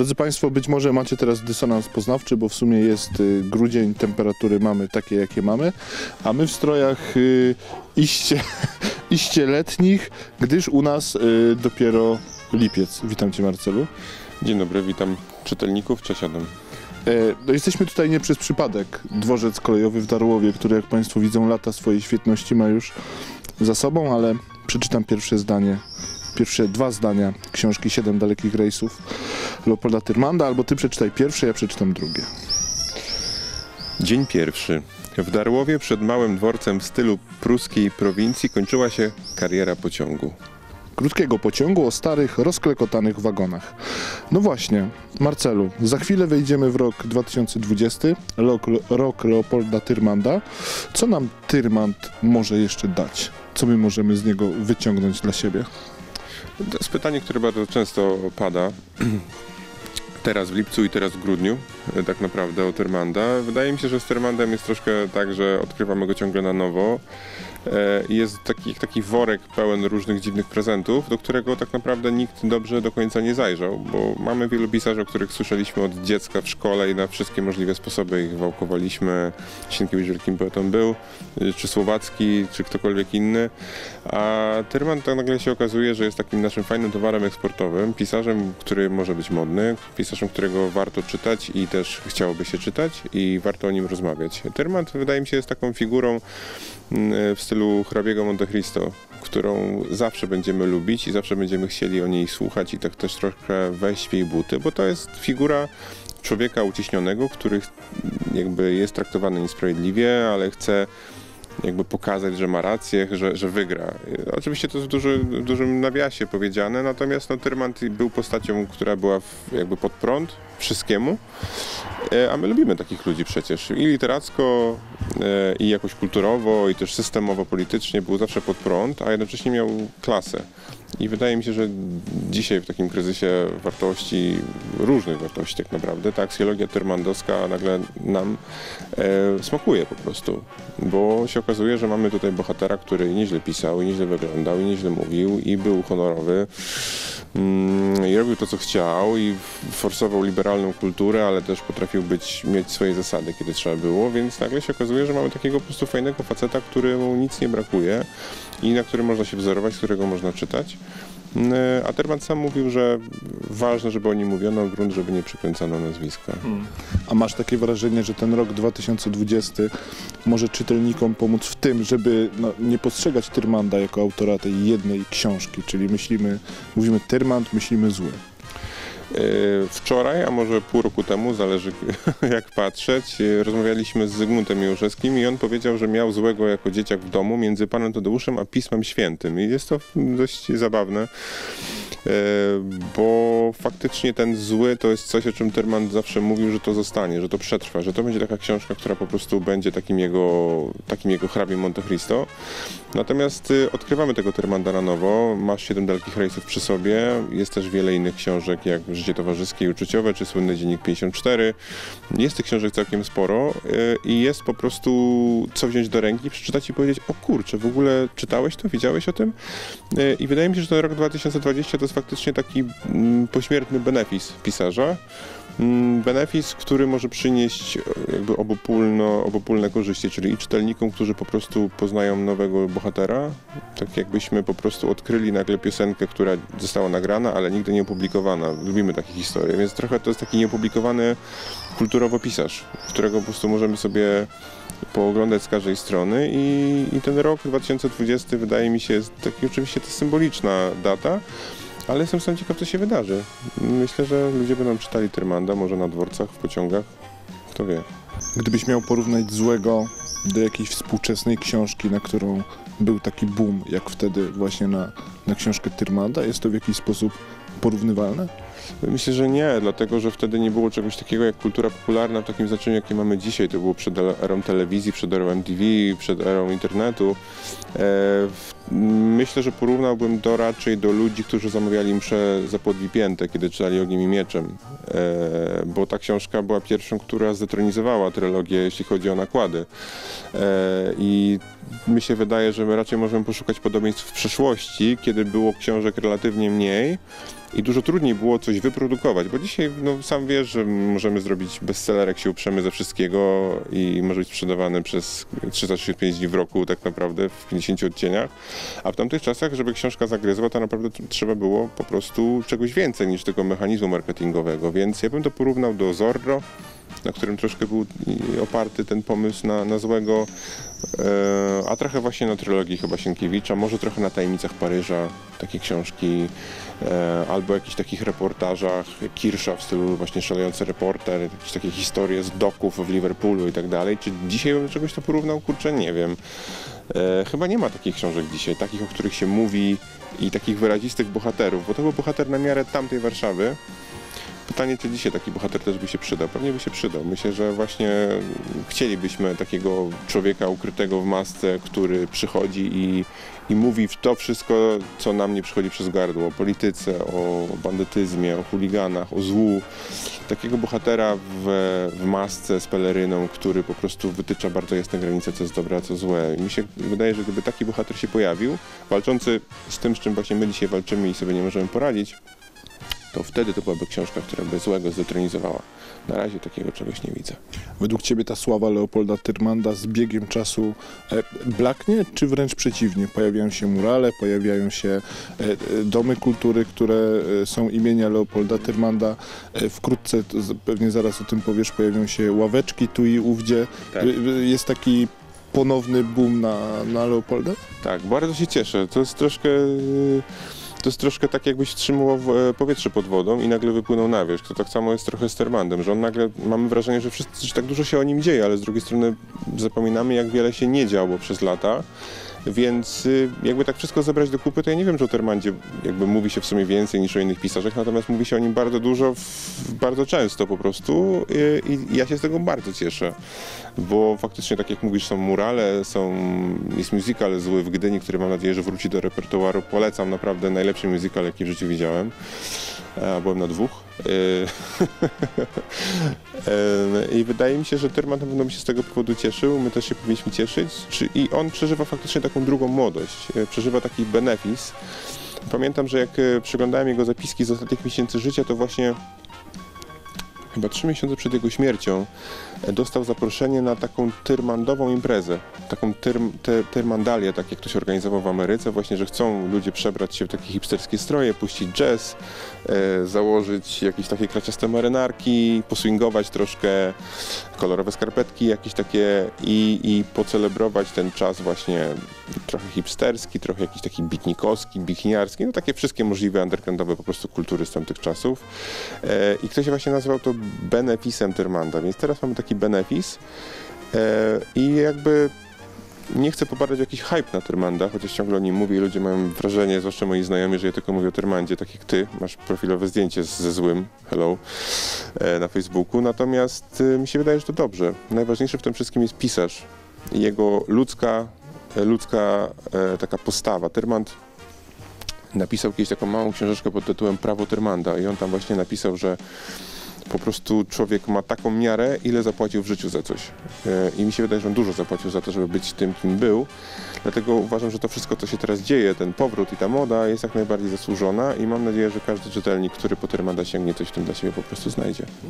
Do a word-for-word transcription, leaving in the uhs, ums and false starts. Drodzy Państwo, być może macie teraz dysonans poznawczy, bo w sumie jest grudzień, temperatury mamy takie, jakie mamy, a my w strojach iście, iście letnich, gdyż u nas dopiero lipiec. Witam Cię, Marcelu. Dzień dobry, witam czytelników, cześć Adam. No, jesteśmy tutaj nie przez przypadek. Dworzec kolejowy w Darłowie, który, jak Państwo widzą, lata swojej świetności ma już za sobą, ale przeczytam pierwsze zdanie, pierwsze dwa zdania książki Siedem dalekich rejsów Leopolda Tyrmanda, albo Ty przeczytaj pierwsze, ja przeczytam drugie. Dzień pierwszy. W Darłowie przed małym dworcem w stylu pruskiej prowincji kończyła się kariera pociągu. Krótkiego pociągu o starych, rozklekotanych wagonach. No właśnie, Marcelu, za chwilę wejdziemy w rok dwa tysiące dwudziesty, rok, rok Leopolda Tyrmanda. Co nam Tyrmand może jeszcze dać? Co my możemy z niego wyciągnąć dla siebie? To jest pytanie, które bardzo często pada. Teraz w lipcu i teraz w grudniu tak naprawdę o Tyrmanda. Wydaje mi się, że z Tyrmandem jest troszkę tak, że odkrywamy go ciągle na nowo. Jest taki, taki worek pełen różnych dziwnych prezentów, do którego tak naprawdę nikt dobrze do końca nie zajrzał, bo mamy wielu pisarzy, o których słyszeliśmy od dziecka w szkole i na wszystkie możliwe sposoby ich wałkowaliśmy. Sienkiewicz wielkim poetą był, czy Słowacki, czy ktokolwiek inny, a Tyrmand tak nagle się okazuje, że jest takim naszym fajnym towarem eksportowym, pisarzem, który może być modny, pisarzem, którego warto czytać i też chciałoby się czytać i warto o nim rozmawiać. Tyrmand, wydaje mi się, jest taką figurą w stylu hrabiego Monte Cristo, którą zawsze będziemy lubić i zawsze będziemy chcieli o niej słuchać i tak też trochę wejść w jej buty, bo to jest figura człowieka uciśnionego, który jakby jest traktowany niesprawiedliwie, ale chce jakby pokazać, że ma rację, że, że wygra. Oczywiście to jest w, duży, w dużym nawiasie powiedziane, natomiast no, Tyrmand był postacią, która była w, jakby pod prąd wszystkiemu, a my lubimy takich ludzi przecież. I literacko, i jakoś kulturowo, i też systemowo, politycznie był zawsze pod prąd, a jednocześnie miał klasę. I wydaje mi się, że dzisiaj w takim kryzysie wartości, różnych wartości tak naprawdę, ta aksjologia tyrmandowska nagle nam e, smakuje po prostu, bo się okazuje, że mamy tutaj bohatera, który nieźle pisał, nieźle wyglądał, nieźle mówił i był honorowy mm, i robił to, co chciał i forsował liberalną kulturę, ale też potrafił być, mieć swoje zasady, kiedy trzeba było, więc nagle się okazuje, że mamy takiego po prostu fajnego faceta, któremu nic nie brakuje i na którym można się wzorować, którego można czytać. A Tyrmand sam mówił, że ważne, żeby o nim mówiono, grunt, żeby nie przykręcano nazwiska. Hmm. A masz takie wrażenie, że ten rok dwa tysiące dwudziesty może czytelnikom pomóc w tym, żeby no, nie postrzegać Tyrmanda jako autora tej jednej książki, czyli myślimy, mówimy Tyrmand, myślimy Zły. Wczoraj, a może pół roku temu, zależy jak patrzeć, rozmawialiśmy z Zygmuntem Jeuszewskim i on powiedział, że miał Złego jako dzieciak w domu między Panem Tadeuszem a Pismem Świętym. I jest to dość zabawne, bo faktycznie ten Zły to jest coś, o czym Tyrmand zawsze mówił, że to zostanie, że to przetrwa, że to będzie taka książka, która po prostu będzie takim jego, takim jego hrabiem Monte Cristo. Natomiast odkrywamy tego Tyrmanda na nowo, masz Siedem dalekich rejsów przy sobie, jest też wiele innych książek, jak Czy Towarzyskie i Uczuciowe, czy Słynny Dziennik pięćdziesiąt cztery. Jest tych książek całkiem sporo i jest po prostu co wziąć do ręki, przeczytać i powiedzieć, o kurczę, w ogóle czytałeś to, wiedziałeś o tym? I wydaje mi się, że ten rok dwa tysiące dwudziesty to jest faktycznie taki pośmiertny benefis pisarza. Benefis, który może przynieść jakby obopólno, obopólne korzyści, czyli i czytelnikom, którzy po prostu poznają nowego bohatera, tak jakbyśmy po prostu odkryli nagle piosenkę, która została nagrana, ale nigdy nie opublikowana. Lubimy takie historie, więc trochę to jest taki nieopublikowany kulturowo pisarz, którego po prostu możemy sobie pooglądać z każdej strony i, i ten rok dwa tysiące dwudziesty wydaje mi się jest taki, oczywiście to jest symboliczna data, ale jestem sam ciekaw, co się wydarzy. Myślę, że ludzie będą czytali Tyrmanda, może na dworcach, w pociągach, kto wie. Gdybyś miał porównać Złego do jakiejś współczesnej książki, na którą był taki boom, jak wtedy właśnie na, na książkę Tyrmanda, jest to w jakiś sposób porównywalne? Myślę, że nie, dlatego że wtedy nie było czegoś takiego jak kultura popularna w takim znaczeniu, jakie mamy dzisiaj. To było przed erą telewizji, przed erą M T V, przed erą internetu. Myślę, że porównałbym to raczej do ludzi, którzy zamawiali mszę za Podlipięte, kiedy czytali Ogniem i Mieczem, bo ta książka była pierwszą, która zdetronizowała trylogię, jeśli chodzi o nakłady. I mi się wydaje, że my raczej możemy poszukać podobieństw w przeszłości, kiedy było książek relatywnie mniej i dużo trudniej było coś wyprodukować, bo dzisiaj no, sam wiesz, że możemy zrobić bestseller, jak się uprzemy ze wszystkiego i może być sprzedawany przez trzysta sześćdziesiąt pięć dni w roku tak naprawdę w pięćdziesięciu odcieniach, a w tamtych czasach, żeby książka zagryzła, to naprawdę trzeba było po prostu czegoś więcej niż tylko mechanizmu marketingowego, więc ja bym to porównał do Zorro, na którym troszkę był oparty ten pomysł na, na Złego, a trochę właśnie na trylogii chyba Sienkiewicza, może trochę na Tajemnicach Paryża, takie książki, albo jakichś takich reportażach Kirsza w stylu właśnie Szalejący reporter, jakieś takie historie z doków w Liverpoolu i tak dalej. Czy dzisiaj bym do czegoś to porównał? Kurczę, nie wiem. Chyba nie ma takich książek dzisiaj, takich, o których się mówi i takich wyrazistych bohaterów, bo to był bohater na miarę tamtej Warszawy. Pytanie, czy dzisiaj taki bohater też by się przydał? Pewnie by się przydał. Myślę, że właśnie chcielibyśmy takiego człowieka ukrytego w masce, który przychodzi i, i mówi to wszystko, co nam nie przychodzi przez gardło. O polityce, o bandytyzmie, o chuliganach, o złu. Takiego bohatera w, w masce z peleryną, który po prostu wytycza bardzo jasne granice, co jest dobre, a co złe. I mi się wydaje, że gdyby taki bohater się pojawił, walczący z tym, z czym właśnie my dzisiaj walczymy i sobie nie możemy poradzić, to wtedy to byłaby książka, która by Złego zdetronizowała. Na razie takiego czegoś nie widzę. Według ciebie ta sława Leopolda Tyrmanda z biegiem czasu blaknie, czy wręcz przeciwnie? Pojawiają się murale, pojawiają się domy kultury, które są imienia Leopolda Tyrmanda. Wkrótce, pewnie zaraz o tym powiesz, pojawią się ławeczki tu i ówdzie. Tak. Jest taki ponowny boom na, na Leopolda? Tak, bardzo się cieszę. To jest troszkę... To jest troszkę tak, jakbyś wstrzymywał powietrze pod wodą i nagle wypłynął na wierzch. To tak samo jest trochę z Tyrmandem, że on nagle, mamy wrażenie, że, wszyscy, że tak dużo się o nim dzieje, ale z drugiej strony zapominamy, jak wiele się nie działo przez lata. Więc jakby tak wszystko zebrać do kupy, to ja nie wiem, czy o Tyrmandzie jakby mówi się w sumie więcej niż o innych pisarzach, natomiast mówi się o nim bardzo dużo, bardzo często po prostu i, i ja się z tego bardzo cieszę, bo faktycznie tak jak mówisz, są murale, są, jest musical Zły w Gdyni, który mam nadzieję, że wróci do repertuaru. Polecam, naprawdę najlepszy musical, jaki w życiu widziałem, byłem na dwóch. I wydaje mi się, że Tyrmand na pewno mi się z tego powodu cieszył, my też się powinniśmy cieszyć i on przeżywa faktycznie taką drugą młodość, przeżywa taki benefis. Pamiętam, że jak przeglądałem jego zapiski z ostatnich miesięcy życia, to właśnie chyba trzy miesiące przed jego śmiercią dostał zaproszenie na taką tyrmandową imprezę, taką tyrm, ty, tyrmandalię, tak jak to się organizował w Ameryce, właśnie, że chcą ludzie przebrać się w takie hipsterskie stroje, puścić jazz, e, założyć jakieś takie kraciaste marynarki, poswingować troszkę, kolorowe skarpetki jakieś takie i, i pocelebrować ten czas właśnie trochę hipsterski, trochę jakiś taki bitnikowski, bichniarski, no takie wszystkie możliwe undergroundowe po prostu kultury z tamtych czasów. E, I ktoś właśnie nazwał to benefisem Tyrmanda, więc teraz mamy taki benefis yy, i jakby nie chcę popadać w jakiś hype na Tyrmanda, chociaż ciągle o nim mówię i ludzie mają wrażenie, zwłaszcza moi znajomi, że ja tylko mówię o Tyrmandzie, tak jak ty, masz profilowe zdjęcie z, ze Złym, hello, yy, na Facebooku, natomiast yy, mi się wydaje, że to dobrze. Najważniejsze w tym wszystkim jest pisarz i jego ludzka, ludzka yy, taka postawa. Tyrmand napisał kiedyś taką małą książeczkę pod tytułem Prawo Tyrmanda i on tam właśnie napisał, że po prostu człowiek ma taką miarę, ile zapłacił w życiu za coś. I mi się wydaje, że on dużo zapłacił za to, żeby być tym, kim był. Dlatego uważam, że to wszystko, co się teraz dzieje, ten powrót i ta moda jest jak najbardziej zasłużona i mam nadzieję, że każdy czytelnik, który po Tyrmanda sięgnie, coś w tym dla siebie po prostu znajdzie.